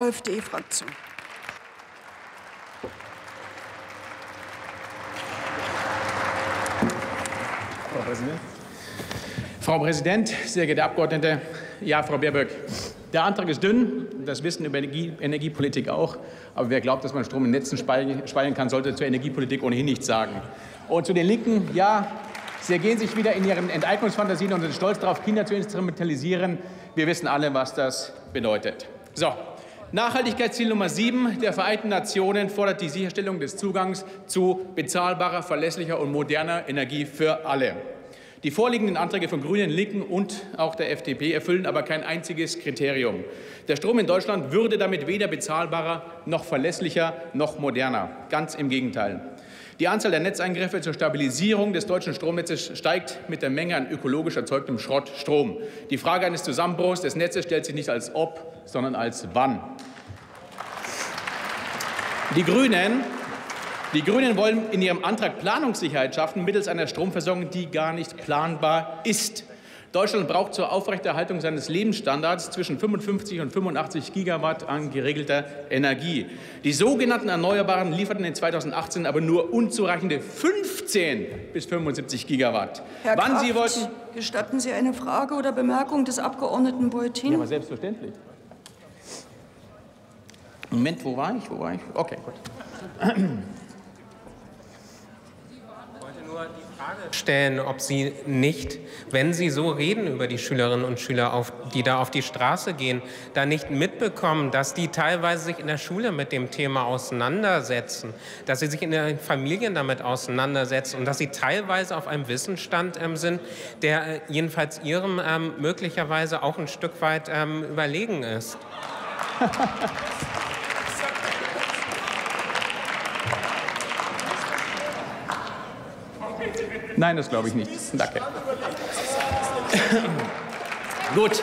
AfD-Fraktion. Frau Präsident, sehr geehrte Abgeordnete, ja, Frau Baerböck, der Antrag ist dünn, das wissen über Energiepolitik auch. Aber wer glaubt, dass man Strom in Netzen speichern kann, sollte zur Energiepolitik ohnehin nichts sagen. Und zu den Linken, ja, Sie ergehen sich wieder in Ihren Enteignungsfantasien und sind stolz darauf, Kinder zu instrumentalisieren. Wir wissen alle, was das bedeutet. So. Nachhaltigkeitsziel Nummer 7 der Vereinten Nationen fordert die Sicherstellung des Zugangs zu bezahlbarer, verlässlicher und moderner Energie für alle. Die vorliegenden Anträge von Grünen, Linken und auch der FDP erfüllen aber kein einziges Kriterium. Der Strom in Deutschland würde damit weder bezahlbarer, noch verlässlicher, noch moderner. Ganz im Gegenteil. Die Anzahl der Netzeingriffe zur Stabilisierung des deutschen Stromnetzes steigt mit der Menge an ökologisch erzeugtem Schrottstrom. Die Frage eines Zusammenbruchs des Netzes stellt sich nicht als ob, sondern als wann. Die Grünen wollen in ihrem Antrag Planungssicherheit schaffen mittels einer Stromversorgung, die gar nicht planbar ist. Deutschland braucht zur Aufrechterhaltung seines Lebensstandards zwischen 55 und 85 Gigawatt an geregelter Energie. Die sogenannten Erneuerbaren lieferten in 2018 aber nur unzureichende 15 bis 75 Gigawatt. Herr Kraft, Sie wollten, gestatten Sie eine Frage oder Bemerkung des Abgeordneten Beutin? Ja, aber selbstverständlich. Moment, wo war ich? Okay, gut. Ich wollte nur die Frage stellen, ob Sie nicht, wenn Sie so reden über die Schülerinnen und Schüler, die da auf die Straße gehen, da nicht mitbekommen, dass die teilweise sich in der Schule mit dem Thema auseinandersetzen, dass sie sich in den Familien damit auseinandersetzen und dass sie teilweise auf einem Wissensstand sind, der jedenfalls Ihrem möglicherweise auch ein Stück weit überlegen ist. Nein, das glaube ich nicht. Danke. Gut.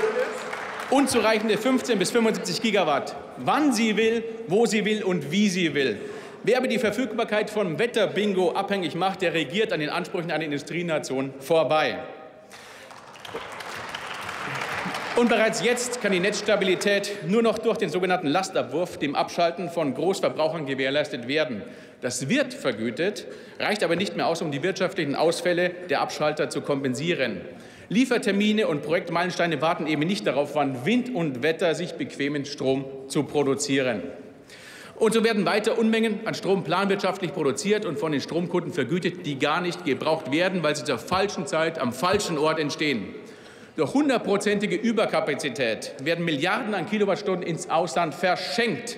Unzureichende 15 bis 75 Gigawatt. Wann sie will, wo sie will und wie sie will. Wer aber die Verfügbarkeit von Wetterbingo abhängig macht, der regiert an den Ansprüchen einer Industrienation vorbei. Und bereits jetzt kann die Netzstabilität nur noch durch den sogenannten Lastabwurf, dem Abschalten von Großverbrauchern, gewährleistet werden. Das wird vergütet, reicht aber nicht mehr aus, um die wirtschaftlichen Ausfälle der Abschalter zu kompensieren. Liefertermine und Projektmeilensteine warten eben nicht darauf, wann Wind und Wetter sich bequemen, Strom zu produzieren. Und so werden weiter Unmengen an Strom planwirtschaftlich produziert und von den Stromkunden vergütet, die gar nicht gebraucht werden, weil sie zur falschen Zeit am falschen Ort entstehen. Durch 100-prozentige Überkapazität werden Milliarden an Kilowattstunden ins Ausland verschenkt.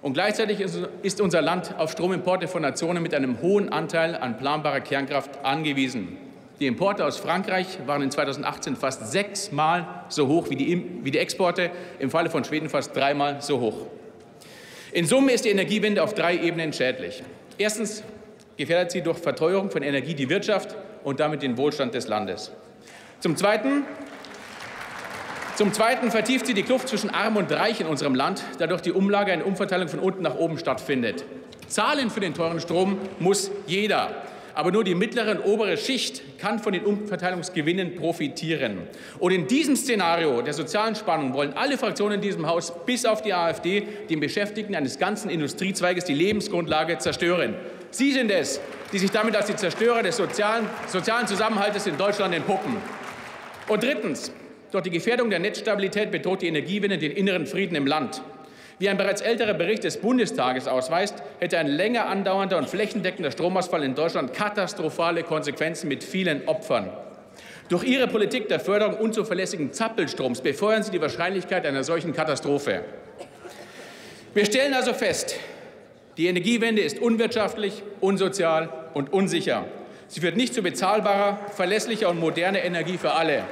Und gleichzeitig ist unser Land auf Stromimporte von Nationen mit einem hohen Anteil an planbarer Kernkraft angewiesen. Die Importe aus Frankreich waren in 2018 fast 6-mal so hoch wie die Exporte, im Falle von Schweden fast 3-mal so hoch. In Summe ist die Energiewende auf 3 Ebenen schädlich. Erstens gefährdet sie durch Verteuerung von Energie die Wirtschaft und damit den Wohlstand des Landes. Zum Zweiten vertieft sie die Kluft zwischen Arm und Reich in unserem Land, da durch die Umlage eine Umverteilung von unten nach oben stattfindet. Zahlen für den teuren Strom muss jeder. Aber nur die mittlere und obere Schicht kann von den Umverteilungsgewinnen profitieren. Und in diesem Szenario der sozialen Spannung wollen alle Fraktionen in diesem Haus, bis auf die AfD, den Beschäftigten eines ganzen Industriezweiges die Lebensgrundlage zerstören. Sie sind es, die sich damit als die Zerstörer des sozialen Zusammenhaltes in Deutschland entpuppen. Und drittens, durch die Gefährdung der Netzstabilität bedroht die Energiewende den inneren Frieden im Land. Wie ein bereits älterer Bericht des Bundestages ausweist, hätte ein länger andauernder und flächendeckender Stromausfall in Deutschland katastrophale Konsequenzen mit vielen Opfern. Durch Ihre Politik der Förderung unzuverlässigen Zappelstroms befeuern Sie die Wahrscheinlichkeit einer solchen Katastrophe. Wir stellen also fest, die Energiewende ist unwirtschaftlich, unsozial und unsicher. Sie führt nicht zu bezahlbarer, verlässlicher und moderner Energie für alle.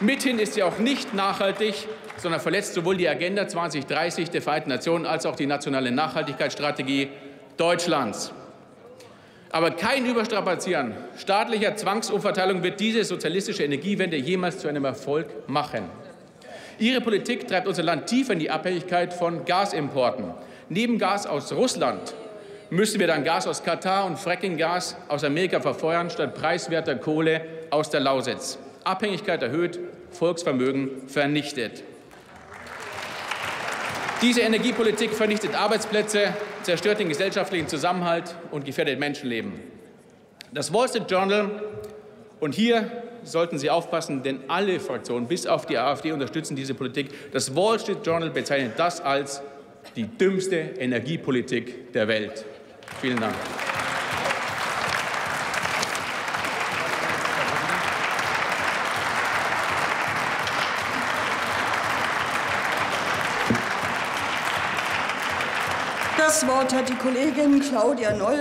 Mithin ist sie auch nicht nachhaltig, sondern verletzt sowohl die Agenda 2030 der Vereinten Nationen als auch die nationale Nachhaltigkeitsstrategie Deutschlands. Aber kein Überstrapazieren staatlicher Zwangsumverteilung wird diese sozialistische Energiewende jemals zu einem Erfolg machen. Ihre Politik treibt unser Land tief in die Abhängigkeit von Gasimporten. Neben Gas aus Russland müssen wir dann Gas aus Katar und Frackinggas aus Amerika verfeuern, statt preiswerter Kohle aus der Lausitz. Abhängigkeit erhöht, Volksvermögen vernichtet. Diese Energiepolitik vernichtet Arbeitsplätze, zerstört den gesellschaftlichen Zusammenhalt und gefährdet Menschenleben. Das Wall Street Journal, und hier sollten Sie aufpassen, denn alle Fraktionen bis auf die AfD unterstützen diese Politik. Das Wall Street Journal bezeichnet das als die dümmste Energiepolitik der Welt. Vielen Dank. Das Wort hat die Kollegin Claudia Neu.